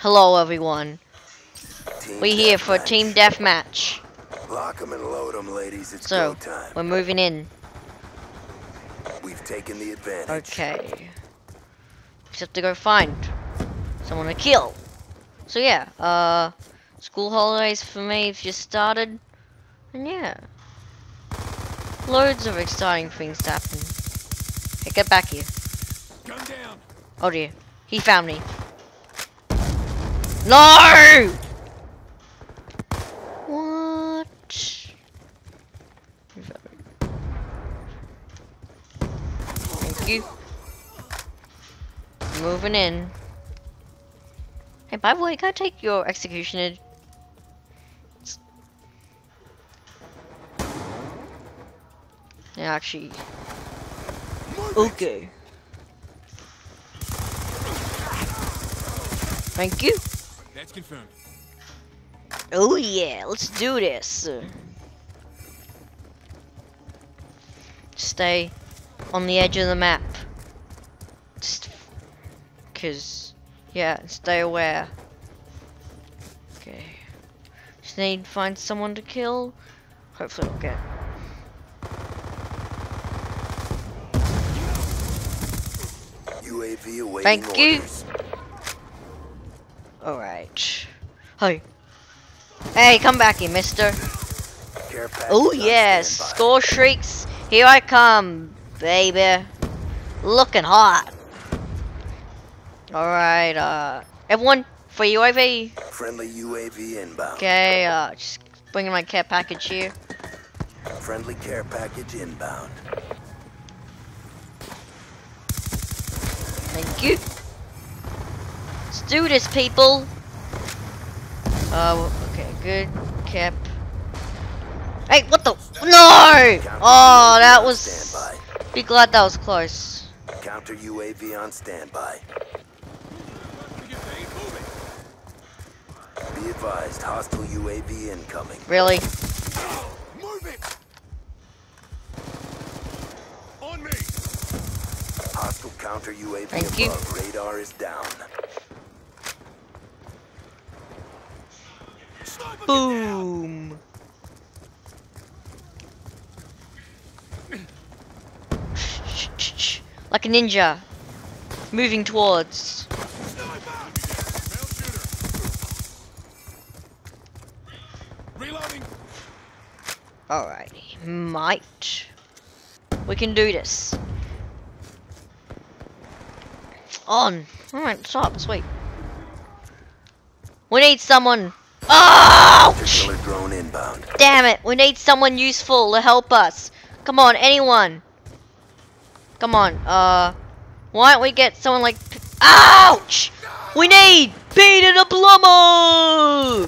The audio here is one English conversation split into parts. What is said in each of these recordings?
Hello, everyone. We here for Team Deathmatch. Lock 'em and load 'em, ladies. It's go time. We're moving in. We've taken the advantage. Okay. We have to go find someone to kill. So yeah, school holidays for me have just started, and yeah, loads of exciting things to happen. Hey, get back here! Gun down. Oh dear, he found me. No! What? Thank you. Moving in. Hey, by the way, can I take your executioner? Yeah, actually. Okay. Thank you. That's confirmed. Oh yeah, let's do this. Stay on the edge of the map. Cause yeah, stay aware. Okay. Just need to find someone to kill. Hopefully we'll get. UAV awaiting. Thank you. Alright. Hey. Hey, come back here, mister. Oh yes, score shrieks. Here I come, baby. Looking hot. Alright, everyone, for UAV. Friendly UAV inbound. Okay, just bringing my care package here. Friendly care package inbound. Thank you. Let's do this, people. Okay, good cap. Hey, what the? No! Oh, that was. Be glad that was close. Counter UAV on standby. Be advised, hostile UAV incoming. Really? Move it. On me. Hostile counter UAV above. Radar is down. Boom. Like a ninja, moving towards. Alrighty, might. We can do this. On. Alright, stop, sweet. We need someone. Oh! Drone inbound. Damn it, we need someone useful to help us. Come on, anyone. Come on, why don't we get someone like. Ouch! We need Peter the Plumber!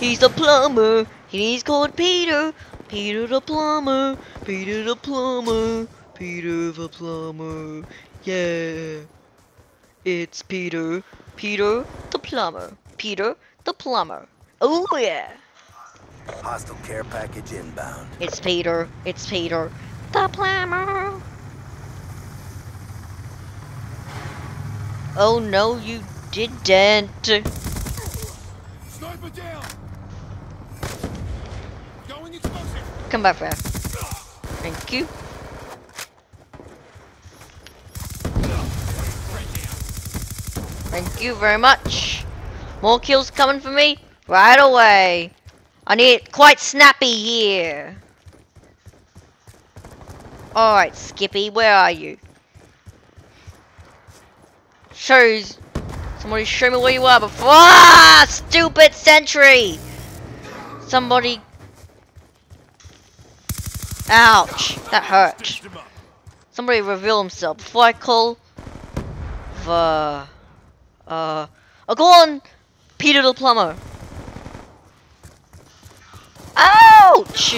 He's the plumber. He's called Peter. Peter the Plumber, Peter the Plumber, Peter the Plumber, yeah. It's Peter, Peter the Plumber, Peter the Plumber, oh yeah. Hostile care package inbound. It's Peter the Plumber. Oh no, you didn't. Sniper down. Come back there. Thank you. Thank you very much. More kills coming for me right away. I need it quite snappy here. Alright, Skippy, where are you? Shows. Somebody show me where you are before. Ah, stupid sentry! Somebody. Ouch, that hurt. Somebody reveal himself before I call the I'll go on Peter the Plumber. Ouch!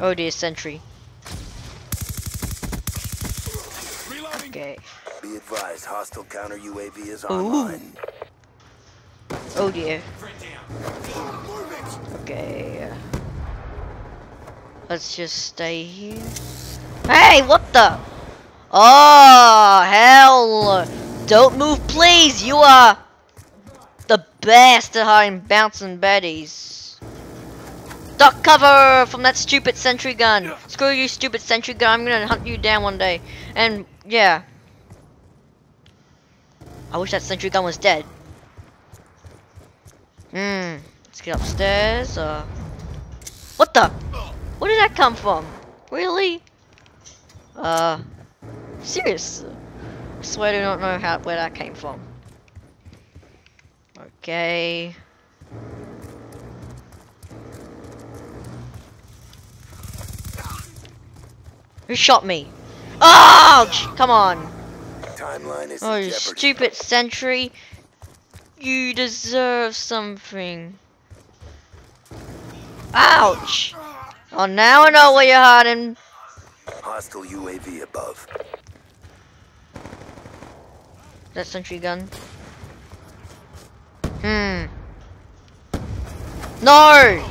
Oh dear, sentry. Okay. Be advised, hostile counter UAV is online. Oh dear. Okay. Let's just stay here. Hey, what the? Oh, hell. Don't move, please. You are the best at hiding bouncing baddies. Duck cover from that stupid sentry gun. Screw you, stupid sentry gun. I'm gonna hunt you down one day. And yeah. I wish that sentry gun was dead. Let's get upstairs. What the? Where did that come from? Really? Serious? I swear I do not know how where that came from. Okay. Who shot me? Ouch! Come on. Timeline is oh, you stupid sentry. You deserve something. Ouch! Oh, now I know where you're hiding. Hostile UAV above. That sentry gun. No!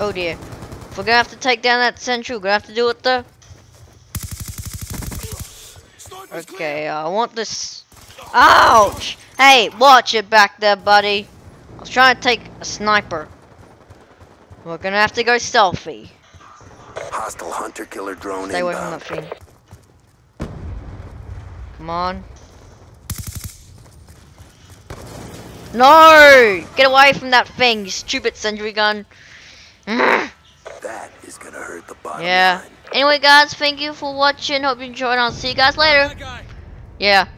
Oh dear. If we're gonna have to take down that sentry, we're gonna have to do it though. Okay, I want this. Ouch! Hey, watch it back there, buddy. I was trying to take a sniper. We're gonna have to go selfie. Hostile hunter killer drone. Stay away from that thing. Come on. No! Get away from that thing, you stupid sentry gun. That is gonna hurt the bottom line. Anyway guys, thank you for watching, hope you enjoyed, I'll see you guys later. Yeah.